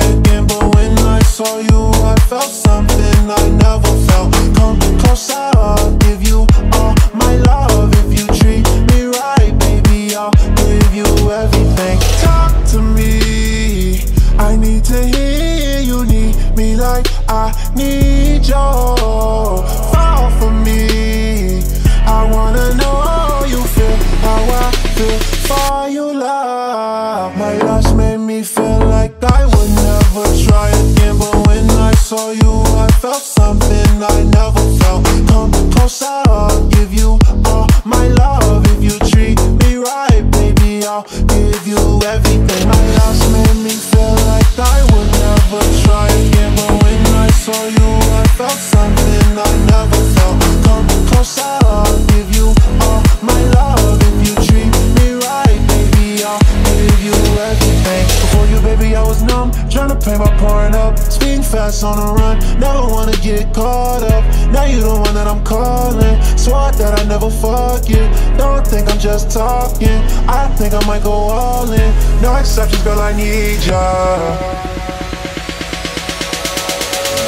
again. But when I saw you, I felt something I never felt. Come closer, I'll give you all my love. If you treat me right, baby, I'll give you everything. Talk to me, I need to hear you need me like I need you. Fall for me, I wanna know how you feel, how I feel for you, love. My loss made me feel like I would never try again. But when I saw you, I felt something I never felt. Come closer, I'll give you all my love. If you treat me right, baby, I'll give you everything. My loss made me feel like I would never try again. But when I saw you, I felt something I never felt. Come closer, I'll give you all my love. If you treat me right, baby, I'll give you everything. Before you, baby, I was numb, trying to play my part up, speeding fast on the run, never wanna get caught up. Now you the one that I'm calling, swore that I never fuck you. Don't think I'm just talking, I think I might go all in. No exceptions, girl, I need ya.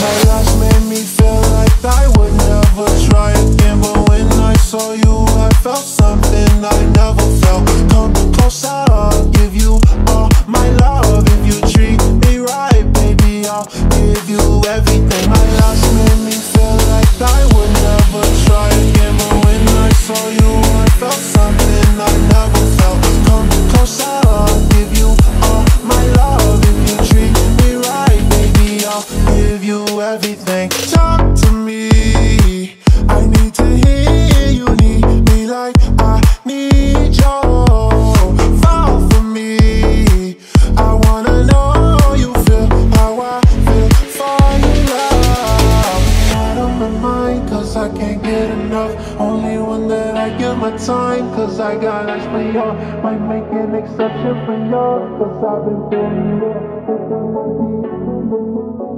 My loss made me feel like I would never try again. But when I saw you, I felt something I never felt. Come closer, I'll give you all my love. If you treat me right, baby, I'll give you everything. My loss made me feel like I would never try again. But when I saw you, I felt something I never felt. Come closer, I'll give you all my love. If you treat me right, baby, I'll give you everything. Talk to me, I need to hear you need me like I need you. Fall for me, I wanna know how you feel, how I feel for you, love. Out of my mind, cause I can't get enough. Only one that I give my time, cause I got eyes for y'all. Might make an exception for y'all, cause I've been feeling it.